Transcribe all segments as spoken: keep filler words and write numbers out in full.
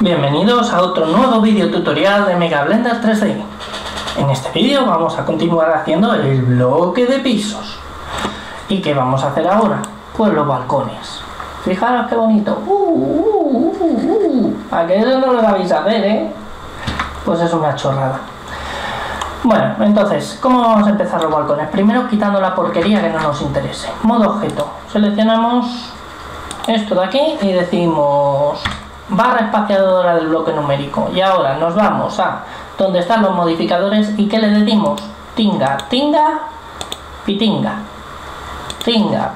Bienvenidos a otro nuevo vídeo tutorial de Mega Blender tres D. En este vídeo vamos a continuar haciendo el bloque de pisos. ¿Y qué vamos a hacer ahora? Pues los balcones. Fijaros qué bonito. Uh, uh, uh, uh. A que eso no lo vais a ver, ¿eh? Pues es una chorrada. Bueno, entonces, ¿cómo vamos a empezar los balcones? Primero quitando la porquería que no nos interese. Modo objeto. Seleccionamos esto de aquí y decimos barra espaciadora del bloque numérico. Y ahora nos vamos a donde están los modificadores y ¿qué le decimos? Tinga, tinga, pitinga. Tinga,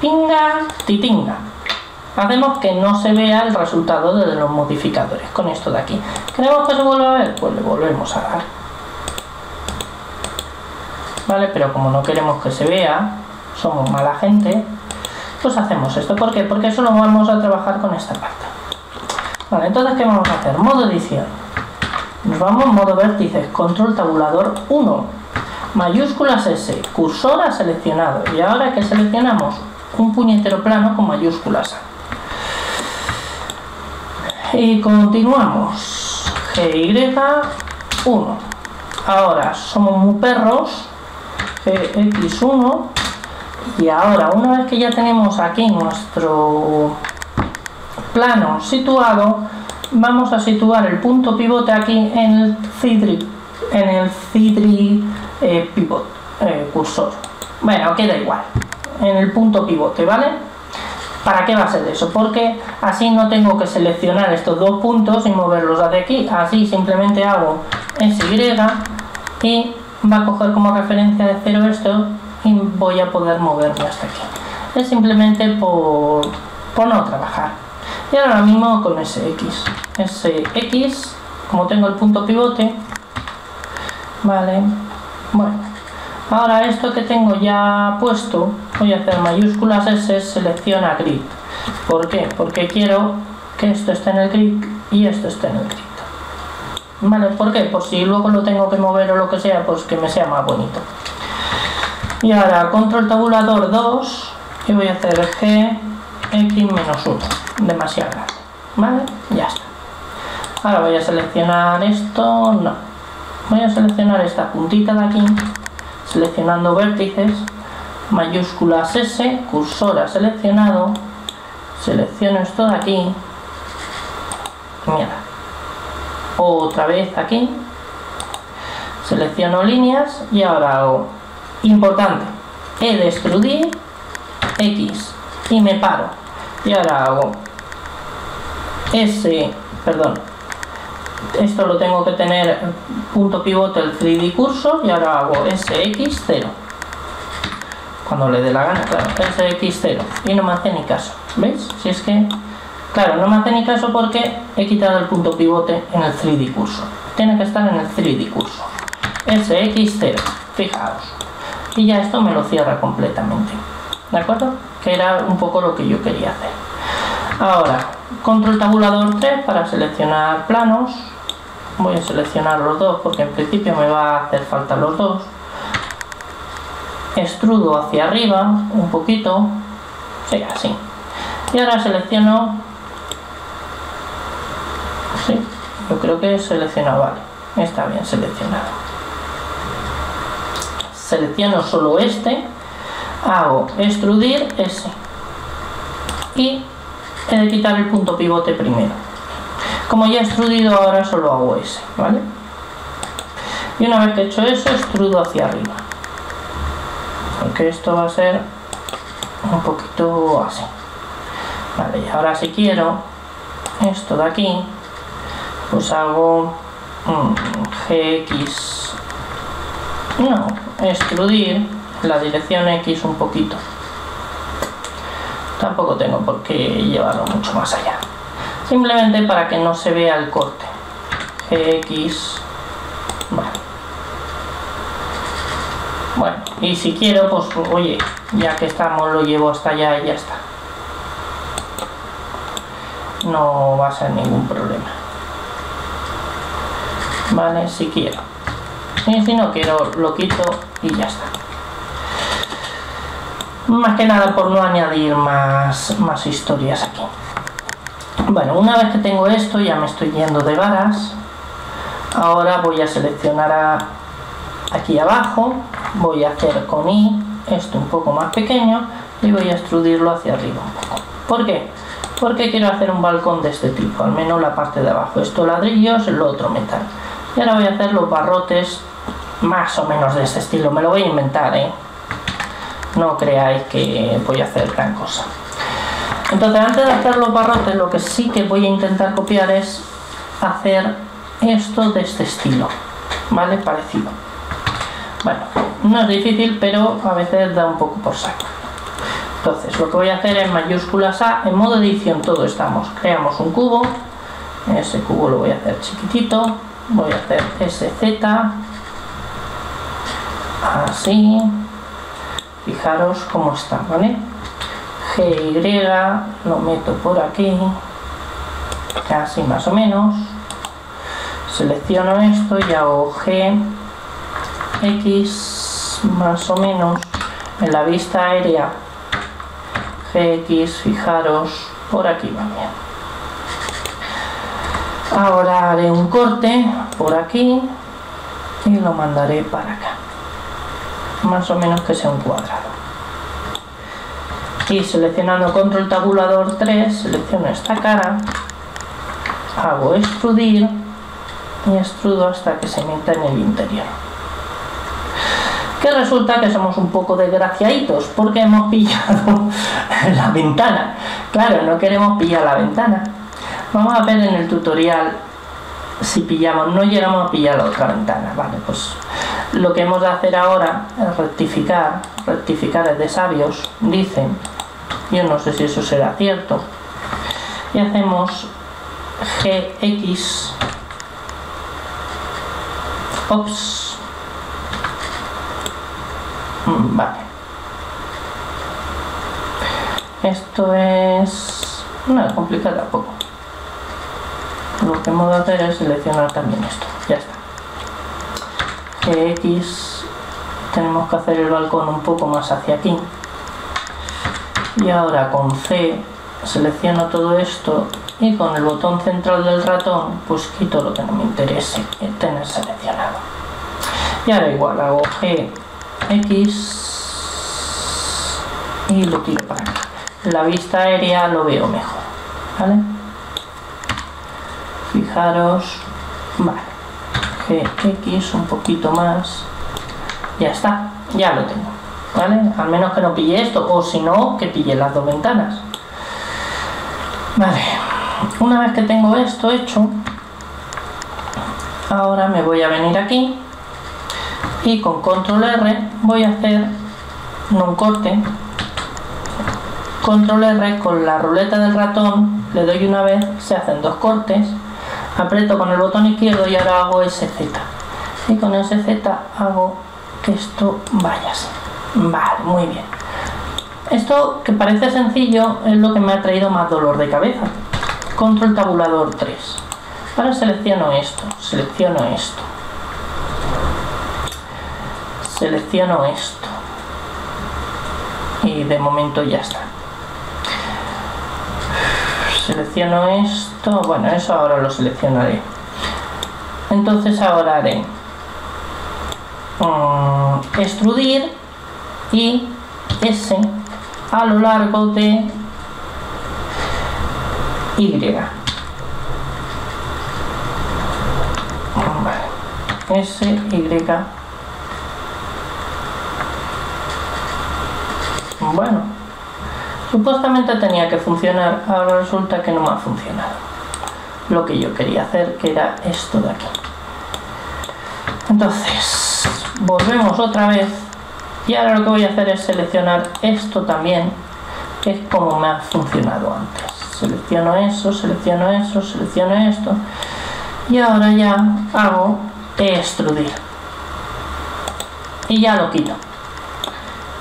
pinga, titinga. Hacemos que no se vea el resultado de los modificadores con esto de aquí. ¿Queremos que se vuelva a ver? Pues le volvemos a dar. Vale, pero como no queremos que se vea, somos mala gente, pues hacemos esto. ¿Por qué? Porque eso lo vamos a trabajar con esta parte. Vale, entonces ¿qué vamos a hacer? Modo edición. Nos vamos modo vértices, control tabulador uno, mayúsculas S, cursor a seleccionado. Y ahora que seleccionamos un puñetero plano con mayúsculas A. Y continuamos. G Y uno. Ahora somos muy perros. G X uno. Y ahora, una vez que ya tenemos aquí nuestro plano situado, vamos a situar el punto pivote aquí en el cidri, en el cidri eh, pivot eh, cursor. Bueno, queda igual, en el punto pivote, ¿vale? ¿Para qué va a ser eso? Porque así no tengo que seleccionar estos dos puntos y moverlos hacia aquí, así simplemente hago S Y y va a coger como referencia de cero esto y voy a poder moverme hasta aquí. Es simplemente por, por no trabajar. Y ahora mismo con S X. S X, como tengo el punto pivote, vale. Bueno, ahora esto que tengo ya puesto, voy a hacer mayúsculas S, selecciona grid. ¿Por qué? Porque quiero que esto esté en el grid y esto esté en el grid. Vale, ¿por qué? Por si luego lo tengo que mover o lo que sea, pues que me sea más bonito. Y ahora control tabulador dos, y voy a hacer G X menos uno. Demasiado grande, ¿vale? Ya está. Ahora voy a seleccionar esto, no. Voy a seleccionar esta puntita de aquí, seleccionando vértices, mayúsculas S, cursor a seleccionado, selecciono esto de aquí, mierda. Otra vez aquí, selecciono líneas y ahora hago, importante, E de extrudir, X, y me paro. Y ahora hago S, perdón, esto lo tengo que tener punto pivote el tres D cursor y ahora hago S X cero. Cuando le dé la gana, claro, S X cero. Y no me hace ni caso, ¿veis? Si es que, claro, no me hace ni caso porque he quitado el punto pivote en el tres D cursor. Tiene que estar en el tres D cursor. S X cero, fijaos. Y ya esto me lo cierra completamente. ¿De acuerdo? Que era un poco lo que yo quería hacer. Ahora, control tabulador tres para seleccionar planos. Voy a seleccionar los dos porque en principio me va a hacer falta los dos. Extrudo hacia arriba un poquito. Sí, así. Y ahora selecciono. Sí, yo creo que selecciona, vale. Está bien seleccionado. Selecciono solo este. Hago extrudir S y he de quitar el punto pivote primero. Como ya he extrudido, ahora solo hago S, ¿vale? Y una vez que he hecho eso, extrudo hacia arriba, porque esto va a ser un poquito así, vale. Y ahora si quiero esto de aquí, pues hago G X, no, extrudir la dirección X un poquito. Tampoco tengo por qué llevarlo mucho más allá, simplemente para que no se vea el corte. X, vale. Bueno, y si quiero, pues oye, ya que estamos, lo llevo hasta allá y ya está, no va a ser ningún problema, vale, si quiero. Y si no quiero, lo quito y ya está. Más que nada por no añadir más, más historias aquí. Bueno, una vez que tengo esto, ya me estoy yendo de varas. Ahora voy a seleccionar a, aquí abajo, voy a hacer con I esto un poco más pequeño y voy a extrudirlo hacia arriba un poco. ¿Por qué? Porque quiero hacer un balcón de este tipo, al menos la parte de abajo. Esto ladrillos, lo otro metal. Y ahora voy a hacer los barrotes más o menos de este estilo. Me lo voy a inventar, ¿eh? No creáis que voy a hacer gran cosa. Entonces, antes de hacer los barrotes, lo que sí que voy a intentar copiar es hacer esto de este estilo, ¿vale? Parecido. Bueno, no es difícil, pero a veces da un poco por saco. Entonces, lo que voy a hacer es mayúsculas A. En modo edición todo estamos. Creamos un cubo. Ese cubo lo voy a hacer chiquitito. Voy a hacer S Z. Así. Fijaros cómo está, ¿vale? G Y, lo meto por aquí, así más o menos. Selecciono esto y hago G, X más o menos en la vista aérea. G X, fijaros, por aquí va bien. Ahora haré un corte por aquí y lo mandaré para acá. Más o menos que sea un cuadrado. Y seleccionando control tabulador tres, selecciono esta cara, hago extrudir y extrudo hasta que se meta en el interior. Que resulta que somos un poco desgraciaditos porque hemos pillado la ventana. Claro, no queremos pillar la ventana. Vamos a ver en el tutorial si pillamos, no llegamos a pillar la otra ventana. Vale, pues lo que hemos de hacer ahora es rectificar. Rectificar es de sabios, dicen. Yo no sé si eso será cierto. Y hacemos G X Ops. Vale. Esto es... no es complicado tampoco. Lo que hemos de hacer es seleccionar también esto. Ya está. G X. Tenemos que hacer el balcón un poco más hacia aquí. Y ahora con C selecciono todo esto y con el botón central del ratón pues quito lo que no me interese tener seleccionado. Y ahora igual hago G, X y lo tiro para acá. La vista aérea lo veo mejor, ¿vale? Fijaros, vale, G, X un poquito más. Ya está, ya lo tengo, ¿vale? Al menos que no pille esto, o si no, que pille las dos ventanas. Vale, una vez que tengo esto hecho, ahora me voy a venir aquí y con control R voy a hacer no un corte, control R con la ruleta del ratón, le doy una vez, se hacen dos cortes, aprieto con el botón izquierdo y ahora hago S Z. Y con S Z hago... que esto vaya así. Vale, muy bien. Esto que parece sencillo es lo que me ha traído más dolor de cabeza. Control tabulador tres. Ahora selecciono esto, selecciono esto. Selecciono esto. Y de momento ya está. Selecciono esto. Bueno, eso ahora lo seleccionaré. Entonces ahora haré... Um, extrudir y S a lo largo de Y. Vale. S, Y. Bueno, supuestamente tenía que funcionar, ahora resulta que no me ha funcionado. Lo que yo quería hacer, que era esto de aquí. Entonces... volvemos otra vez y ahora lo que voy a hacer es seleccionar esto también, que es como me ha funcionado antes. Selecciono eso, selecciono eso, selecciono esto y ahora ya hago extrudir y ya lo quito.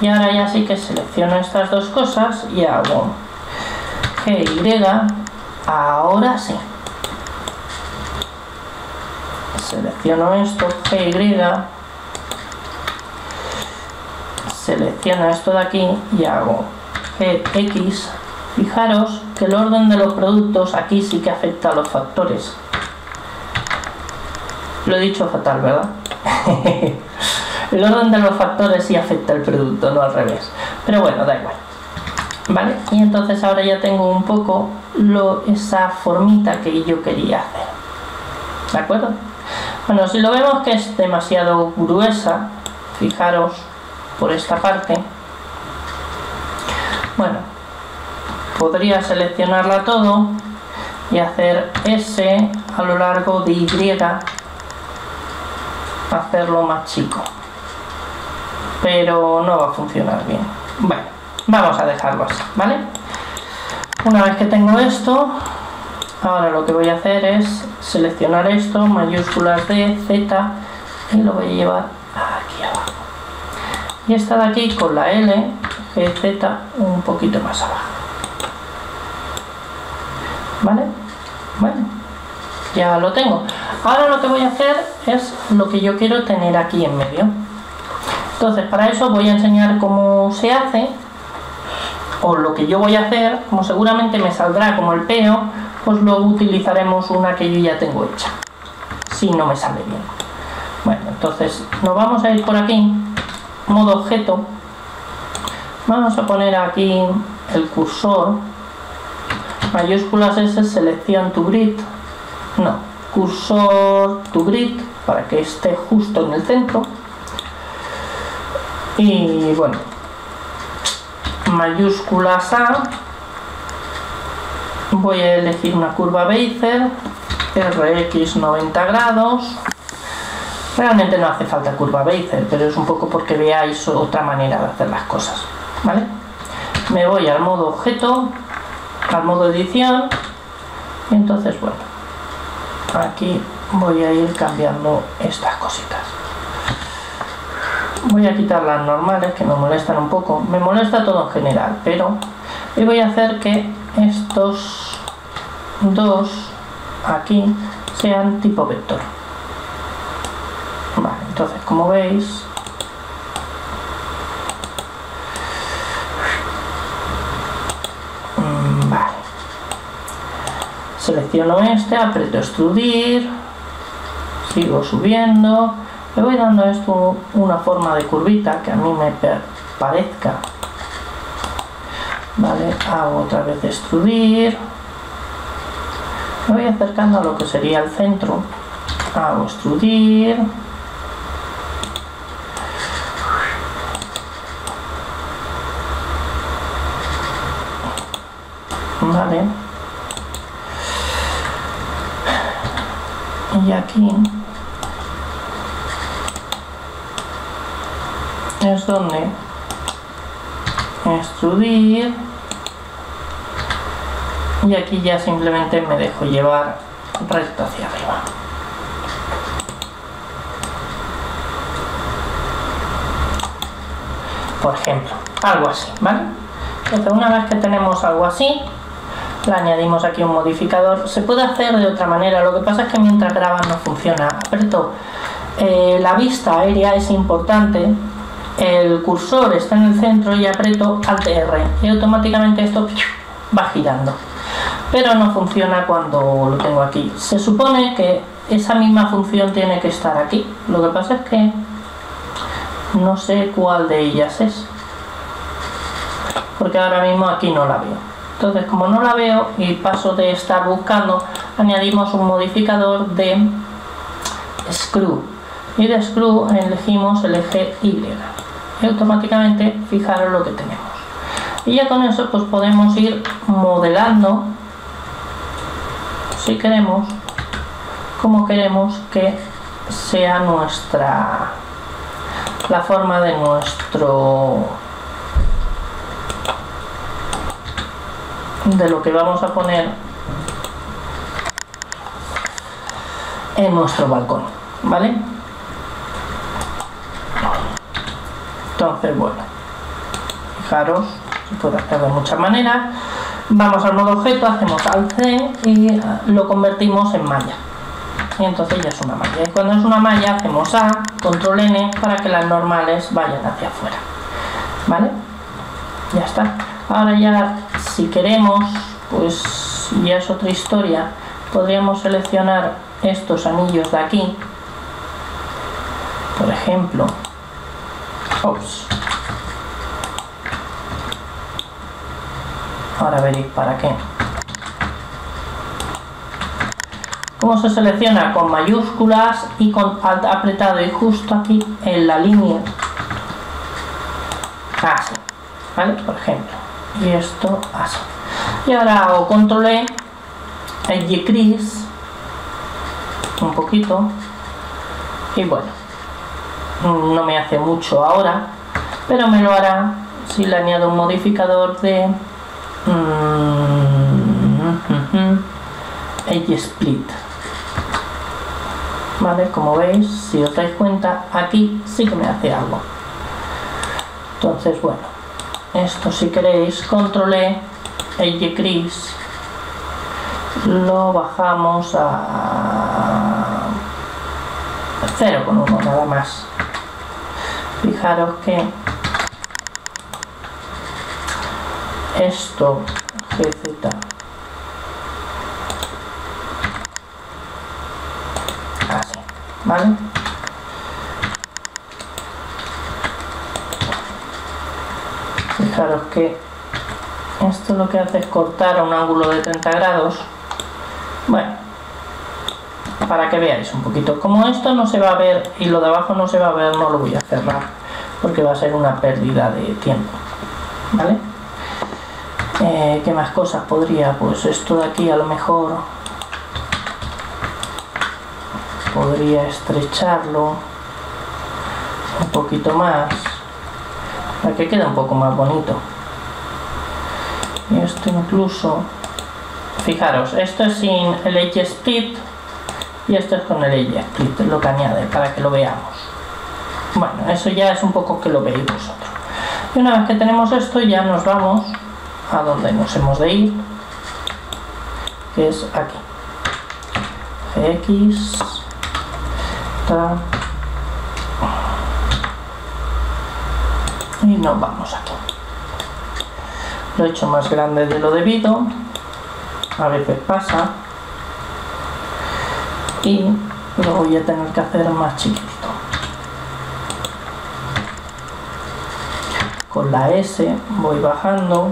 Y ahora ya sí que selecciono estas dos cosas y hago G Y. Ahora sí, selecciono esto, G Y. Selecciono esto de aquí y hago G X, fijaros, que el orden de los productos aquí sí que afecta a los factores. Lo he dicho fatal, ¿verdad? El orden de los factores sí afecta al producto, no al revés. Pero bueno, da igual. ¿Vale? Y entonces ahora ya tengo un poco lo, esa formita que yo quería hacer. ¿De acuerdo? Bueno, si lo vemos que es demasiado gruesa, fijaros por esta parte. Bueno, podría seleccionarla todo y hacer S a lo largo de Y, hacerlo más chico. Pero no va a funcionar bien. Bueno, vamos a dejarlo así, ¿vale? Una vez que tengo esto, ahora lo que voy a hacer es seleccionar esto, mayúsculas D, Z, y lo voy a llevar aquí abajo. Y esta de aquí con la L, G, Z, un poquito más abajo. ¿Vale? Bueno, ya lo tengo. Ahora lo que voy a hacer es lo que yo quiero tener aquí en medio. Entonces, para eso voy a enseñar cómo se hace, o lo que yo voy a hacer, como seguramente me saldrá como el peo, pues luego utilizaremos una que yo ya tengo hecha, si no me sale bien. Bueno, entonces nos vamos a ir por aquí, modo objeto, vamos a poner aquí el cursor, mayúsculas S, selección to grid, no, cursor to grid, para que esté justo en el centro. Y bueno, mayúsculas A, voy a elegir una curva Bezier, R X noventa grados, realmente no hace falta curva Bezier, pero es un poco porque veáis otra manera de hacer las cosas, ¿vale? Me voy al modo objeto, al modo edición, y entonces bueno, aquí voy a ir cambiando estas cositas. Voy a quitar las normales que me molestan un poco, me molesta todo en general, pero y voy a hacer que estos dos aquí sean tipo vector. Vale, entonces como veis, vale, selecciono este, aprieto extrudir, sigo subiendo. Le voy dando a esto una forma de curvita que a mí me parezca. Vale, hago otra vez extrudir. Me voy acercando a lo que sería el centro. Hago extrudir. Vale. Y aquí es donde extrudir, y aquí ya simplemente me dejo llevar recto hacia arriba. Por ejemplo, algo así, ¿vale? Entonces, una vez que tenemos algo así, le añadimos aquí un modificador. Se puede hacer de otra manera, lo que pasa es que mientras grabas no funciona. Aprieto eh, la vista aérea, es importante. El cursor está en el centro y aprieto Alt R y automáticamente esto va girando, pero no funciona cuando lo tengo aquí. Se supone que esa misma función tiene que estar aquí, lo que pasa es que no sé cuál de ellas es, porque ahora mismo aquí no la veo. Entonces, como no la veo y paso de estar buscando, añadimos un modificador de Screw, y de Screw elegimos el eje Y. Y automáticamente, fijaros lo que tenemos. Y ya con eso pues podemos ir modelando, si queremos, como queremos que sea nuestra, la forma de nuestro, de lo que vamos a poner en nuestro balcón, ¿vale? Entonces, bueno, fijaros, se puede hacer de muchas maneras. Vamos al modo objeto, hacemos Alt C y lo convertimos en malla. Y entonces ya es una malla. Y cuando es una malla hacemos A, Control N para que las normales vayan hacia afuera. ¿Vale? Ya está. Ahora ya, si queremos, pues ya es otra historia. Podríamos seleccionar estos anillos de aquí, por ejemplo. Ops. Ahora veréis para qué. ¿Cómo se selecciona? Con mayúsculas y con alt apretado y justo aquí en la línea. Así, ¿vale? Por ejemplo. Y esto así. Y ahora hago control E, edge crease, un poquito. Y bueno, no me hace mucho ahora, pero me lo hará si le añado un modificador de mm-hmm, edge split. Vale, como veis, si os dais cuenta, aquí sí que me hace algo. Entonces, bueno, esto si queréis, control E, edge crease, lo bajamos a cero coma uno nada más. Fijaros que esto G Z así, ¿vale? Fijaros que esto lo que hace es cortar a un ángulo de treinta grados. Bueno, para que veáis un poquito. Como esto no se va a ver y lo de abajo no se va a ver, no lo voy a cerrar porque va a ser una pérdida de tiempo, ¿vale? Eh, ¿Qué más cosas podría? Pues esto de aquí a lo mejor podría estrecharlo un poquito más para que quede un poco más bonito. Y esto incluso, fijaros, esto es sin el edge split y esto es con el edge split, lo que añade para que lo veamos. Bueno, eso ya es un poco que lo veis vosotros. Y una vez que tenemos esto, ya nos vamos a donde nos hemos de ir, que es aquí. G X, ta, y nos vamos aquí. Lo he hecho más grande de lo debido, a veces pasa, y lo voy a tener que hacer más chiquitito. Con la S voy bajando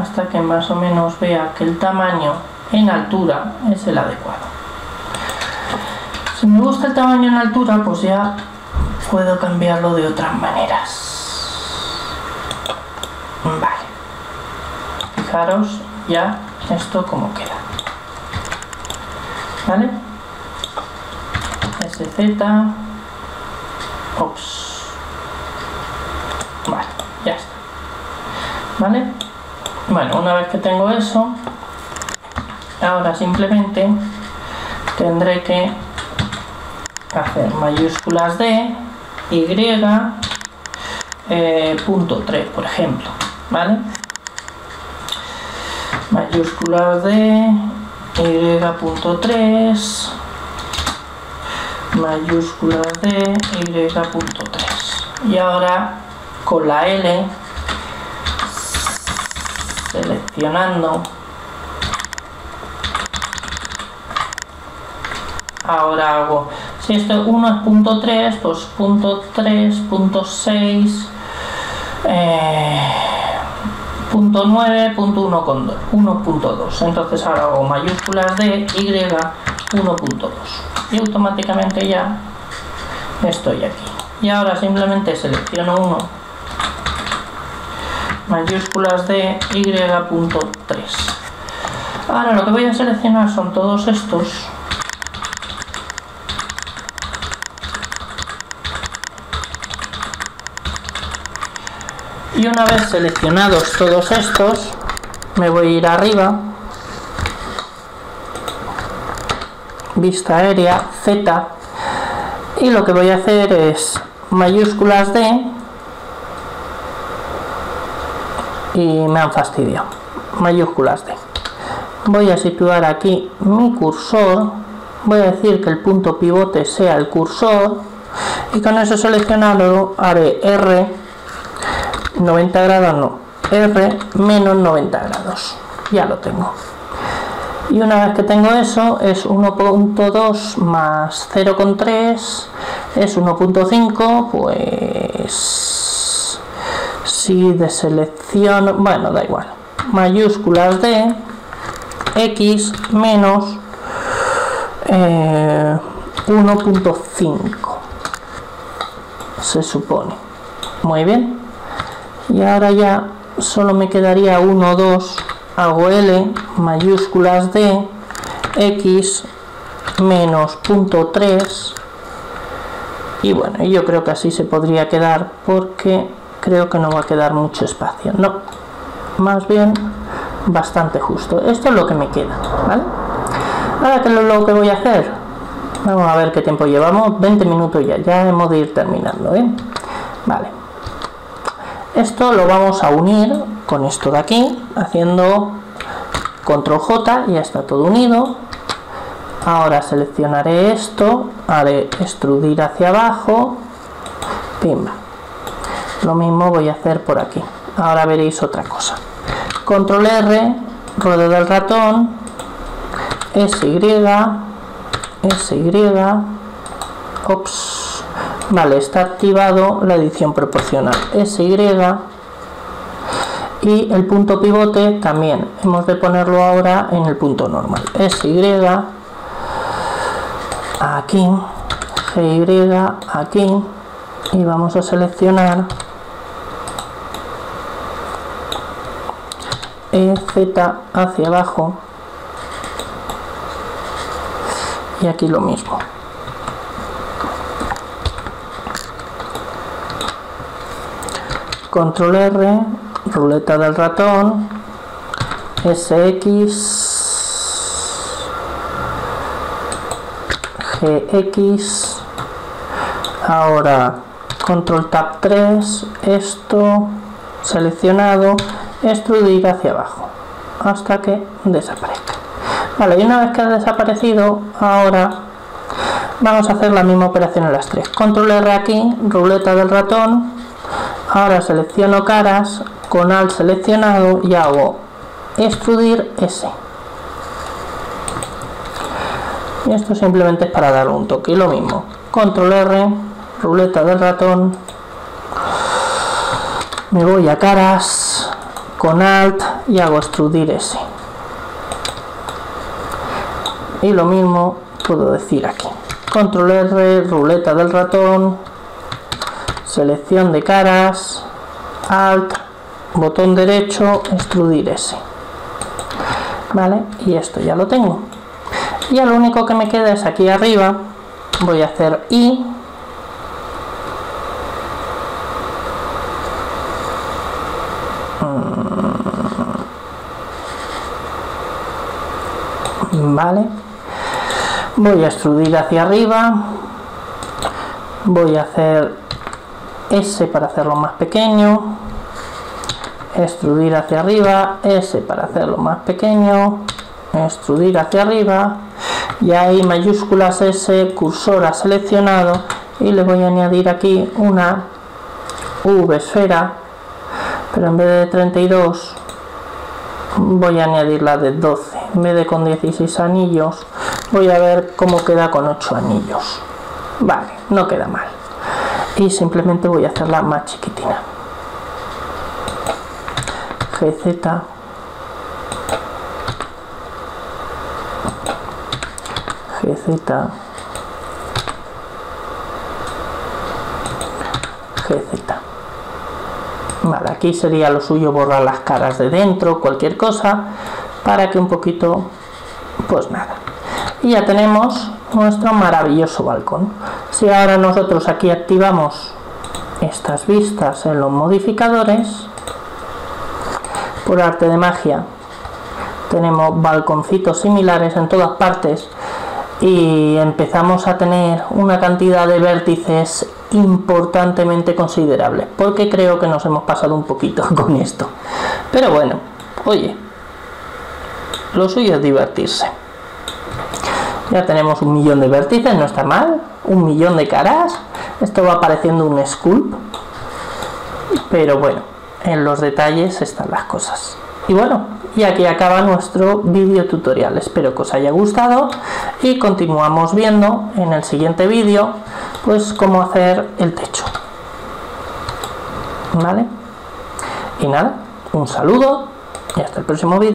hasta que más o menos vea que el tamaño en altura es el adecuado. Si me gusta el tamaño en altura, pues ya puedo cambiarlo de otras maneras. Vale. Fijaros ya esto como queda. ¿Vale? S Z. Ops. Vale, ya está. ¿Vale? Bueno, una vez que tengo eso, ahora simplemente tendré que hacer mayúsculas D, Y, eh, punto tres, por ejemplo, ¿vale? Mayúsculas D, Y, punto tres, mayúsculas D, Y, punto tres. Y ahora con la L, seleccionando, ahora hago, si esto uno es punto tres, pues punto tres, punto seis, eh, punto nueve, punto uno con dos, uno punto dos. Entonces ahora hago mayúsculas D, Y, uno punto dos, y automáticamente ya estoy aquí. Y ahora simplemente selecciono uno, mayúsculas de Y punto tres. Ahora lo que voy a seleccionar son todos estos. Y una vez seleccionados todos estos, me voy a ir arriba, vista aérea, Z, y lo que voy a hacer es mayúsculas de, y me han fastidiado, mayúsculas D. Voy a situar aquí mi cursor, voy a decir que el punto pivote sea el cursor, y con eso seleccionado haré R, noventa grados no, R menos noventa grados, ya lo tengo. Y una vez que tengo eso, es uno punto dos más cero punto tres, es uno punto cinco, pues si deselecciono, bueno, da igual, mayúsculas de X menos eh, uno punto cinco, se supone. Muy bien. Y ahora ya solo me quedaría uno, dos, hago L, mayúsculas de X menos punto tres, y bueno, yo creo que así se podría quedar, porque creo que no va a quedar mucho espacio, no, más bien bastante justo. Esto es lo que me queda, ¿vale? Ahora, que es lo que voy a hacer? Vamos a ver qué tiempo llevamos, veinte minutos ya, ya hemos de ir terminando, ¿eh? Vale, esto lo vamos a unir con esto de aquí, haciendo control J, ya está todo unido. Ahora seleccionaré esto, haré extrudir hacia abajo, pimba. Lo mismo voy a hacer por aquí. Ahora veréis otra cosa. Control R, ruedo del ratón, S Y, S Y, ops, vale, está activado la edición proporcional, S Y, y el punto pivote también hemos de ponerlo ahora en el punto normal, S Y, aquí, G Y, aquí, y vamos a seleccionar E Z hacia abajo, y aquí lo mismo. Control R, ruleta del ratón, S X, G X, ahora control tab tres, esto seleccionado, extrudir hacia abajo hasta que desaparezca. Vale, y una vez que ha desaparecido, ahora vamos a hacer la misma operación en las tres. Control R aquí, ruleta del ratón, ahora selecciono caras, con Alt seleccionado, y hago extrudir S. Y esto simplemente es para dar un toque, y lo mismo. Control R, ruleta del ratón, me voy a caras, con Alt, y hago extrudir S. Y lo mismo puedo decir aquí. Control R, ruleta del ratón, selección de caras, Alt, botón derecho, extrudir S. Vale, y esto ya lo tengo. Ya lo único que me queda es aquí arriba, voy a hacer I, vale, voy a extrudir hacia arriba, voy a hacer S para hacerlo más pequeño, extrudir hacia arriba, S para hacerlo más pequeño, extrudir hacia arriba, y ahí mayúsculas S, cursor a seleccionado, y le voy a añadir aquí una V esfera, pero en vez de treinta y dos voy a añadir la de doce, en vez de con dieciséis anillos, voy a ver cómo queda con ocho anillos. Vale, no queda mal, y simplemente voy a hacerla más chiquitina. G Z, G Z, G Z. Vale, aquí sería lo suyo borrar las caras de dentro, cualquier cosa, para que un poquito, pues nada. Y ya tenemos nuestro maravilloso balcón. Si ahora nosotros aquí activamos estas vistas en los modificadores, por arte de magia, tenemos balconcitos similares en todas partes, y empezamos a tener una cantidad de vértices importantemente considerables, porque creo que nos hemos pasado un poquito con esto, pero bueno, oye, lo suyo es divertirse. Ya tenemos un millón de vértices, no está mal, un millón de caras, esto va pareciendo un sculpt, pero bueno, en los detalles están las cosas. Y bueno, Y aquí acaba nuestro vídeo tutorial. Espero que os haya gustado y continuamos viendo en el siguiente vídeo pues cómo hacer el techo. ¿Vale? Y nada, un saludo y hasta el próximo vídeo.